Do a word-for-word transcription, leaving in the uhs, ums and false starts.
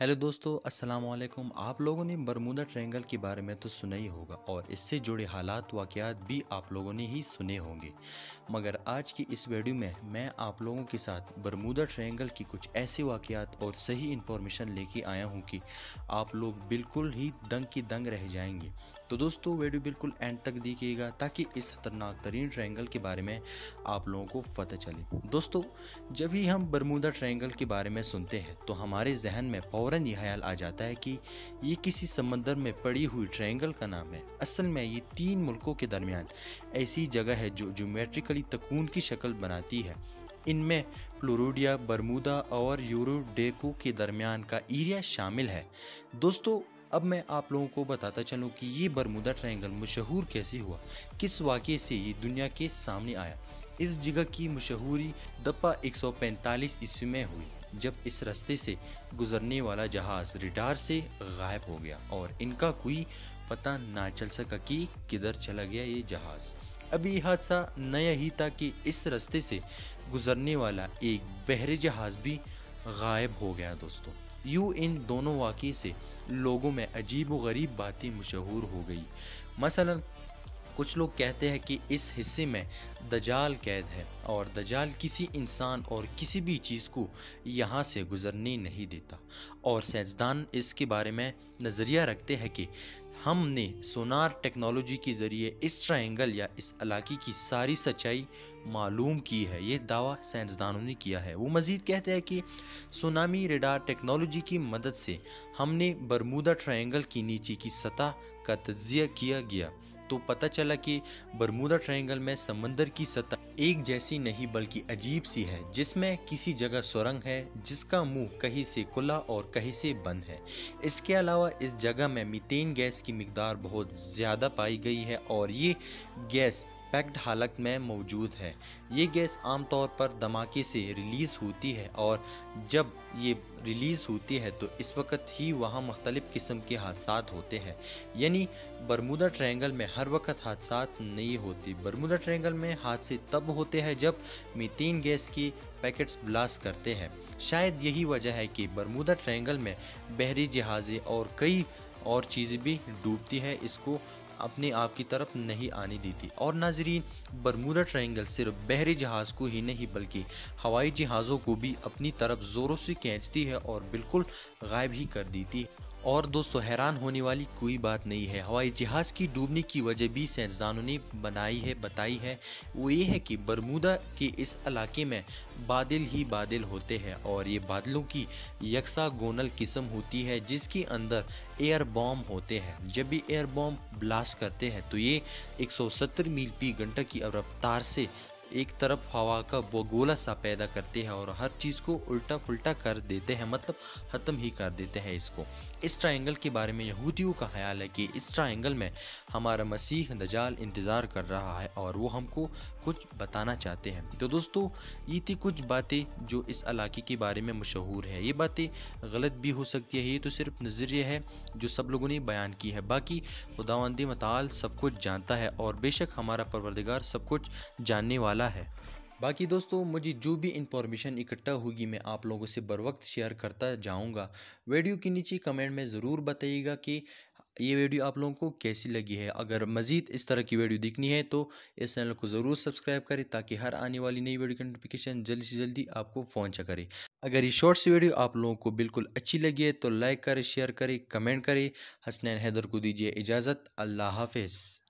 Hello दोस्तों, अस्सलाम वालेकुम। आप लोगों ने बरमूडा ट्रायंगल के बारे में तो सुना ही होगा और इससे जुड़े हालात वाक़यात भी आप लोगों ने ही सुने होंगे, मगर आज की इस वीडियो में मैं आप लोगों के साथ बरमूडा ट्रायंगल की कुछ ऐसे वाक़यात और सही इन्फॉर्मेशन लेके आया हूं कि आप लोग बिल्कुल ही दंग की दंग रह जाएंगे। तो दोस्तों वीडियो बिल्कुल एंड तक देखिएगा ताकि इस खतरनाक तरीन ट्रायंगल के बारे में आप लोगों को पता चले। दोस्तों जब भी हम बरमूडा ट्रायंगल के बारे में सुनते हैं तो हमारे जहन में फ़ौरन यह ख्याल आ जाता है कि ये किसी समंदर में पड़ी हुई ट्रायंगल का नाम है। असल में ये तीन मुल्कों के दरमियान ऐसी जगह है जो ज्योमेट्रिकली तकून की शक्ल बनाती है। इनमें फ्लोरिडा, बरमूडा और यूरोडेको के दरमियान का एरिया शामिल है। दोस्तों अब मैं आप लोगों को बताता चलूँ कि ये बरमूडा ट्रायंगल मशहूर कैसे हुआ, किस वाक़े से ये दुनिया के सामने आया। इस जगह की मशहूरी दफा एक सौ पैंतालीस ईस्वी में हुई जब इस रास्ते से गुजरने वाला जहाज़ रडार से गायब हो गया और इनका कोई पता ना चल सका कि किधर चला गया ये जहाज़। अब ये हादसा नया ही था कि इस रास्ते से गुजरने वाला एक बहरी जहाज़ भी गायब हो गया। दोस्तों यूँ इन दोनों वाक़े से लोगों में अजीब व गरीब बातें मशहूर हो गई। मसलन कुछ लोग कहते हैं कि इस हिस्से में दज्जाल कैद है और दज्जाल किसी इंसान और किसी भी चीज़ को यहाँ से गुजरने नहीं देता, और साइंसदान इसके बारे में नज़रिया रखते हैं कि हमने सोनार टेक्नोलॉजी के ज़रिए इस ट्रायंगल या इस इलाके की सारी सच्चाई मालूम की है। ये दावा साइंसदानों ने किया है। वो मज़ीद कहते हैं कि सुनामी रडार टेक्नोलॉजी की मदद से हमने बरमूडा ट्रायंगल की नीचे की सतह का तज्जिया किया गया तो पता चला कि बरमूडा ट्रायंगल में समंदर की सतह एक जैसी नहीं बल्कि अजीब सी है, जिसमें किसी जगह सुरंग है जिसका मुंह कहीं से खुला और कहीं से बंद है। इसके अलावा इस जगह में मीथेन गैस की मिकदार बहुत ज़्यादा पाई गई है और ये गैस पैक्ड हालत में मौजूद है। ये गैस आमतौर पर धमाके से रिलीज़ होती है और जब ये रिलीज़ होती है तो इस वक्त ही वहाँ मुख्तलिफ़ किस्म के हादसा होते हैं। यानी बरमूडा ट्रायंगल में हर वक्त हादसा नहीं होते। बरमूडा ट्रायंगल में हादसे तब होते हैं जब मीथेन गैस की पैकेट्स ब्लास्ट करते हैं। शायद यही वजह है कि बरमूडा ट्रायंगल में बहरी जहाज़ें और कई और चीज़ें भी डूबती है, इसको अपने आप की तरफ नहीं आने देती। और नाजरीन, बरमूडा ट्रायंगल सिर्फ बहरी जहाज़ को ही नहीं बल्कि हवाई जहाज़ों को भी अपनी तरफ ज़ोरों से खींचती है और बिल्कुल गायब ही कर देती है। और दोस्तों हैरान होने वाली कोई बात नहीं है, हवाई जहाज़ की डूबने की वजह भी साइंसदानों ने बनाई है बताई है। वो ये है कि बरमूडा के इस इलाके में बादल ही बादल होते हैं और ये बादलों की यक्सागोनल किस्म होती है जिसके अंदर एयर बॉम्ब होते हैं। जब भी एयर बॉम्ब ब्लास्ट करते हैं तो ये एक सौ सत्तर मील प्रति घंटा की रफ्तार से एक तरफ हवा का गोला सा पैदा करते हैं और हर चीज़ को उल्टा पुल्टा कर देते हैं, मतलब ख़त्म ही कर देते हैं इसको। इस ट्रायंगल के बारे में यहूदियों का ख्याल है कि इस ट्रायंगल में हमारा मसीह दज्जाल इंतज़ार कर रहा है और वो हमको कुछ बताना चाहते हैं। तो दोस्तों ये थी कुछ बातें जो इस इलाके के बारे में मशहूर है। ये बातें गलत भी हो सकती है, ये तो सिर्फ नज़रिया है जो सब लोगों ने बयान की है। बाकी खुदावंद मतआल सब कुछ जानता है और बेशक हमारा परवरदिगार सब कुछ जानने वाला है। बाकी दोस्तों मुझे जो भी इंफॉर्मेशन इकट्ठा होगी मैं आप लोगों से बर वक्त शेयर करता जाऊंगा। वीडियो के नीचे कमेंट में ज़रूर बताइएगा कि ये वीडियो आप लोगों को कैसी लगी है। अगर मज़ीद इस तरह की वीडियो देखनी है तो इस चैनल को ज़रूर सब्सक्राइब करें ताकि हर आने वाली नई वीडियो की नोटिफिकेशन जल्दी से जल्दी आपको पहुँचा करे। अगर ये शॉर्ट सी वीडियो आप लोगों को बिल्कुल अच्छी लगी है तो लाइक करें, शेयर करें, कमेंट करें। हसनैन हैदर को दीजिए इजाज़त। अल्लाह हाफिज़।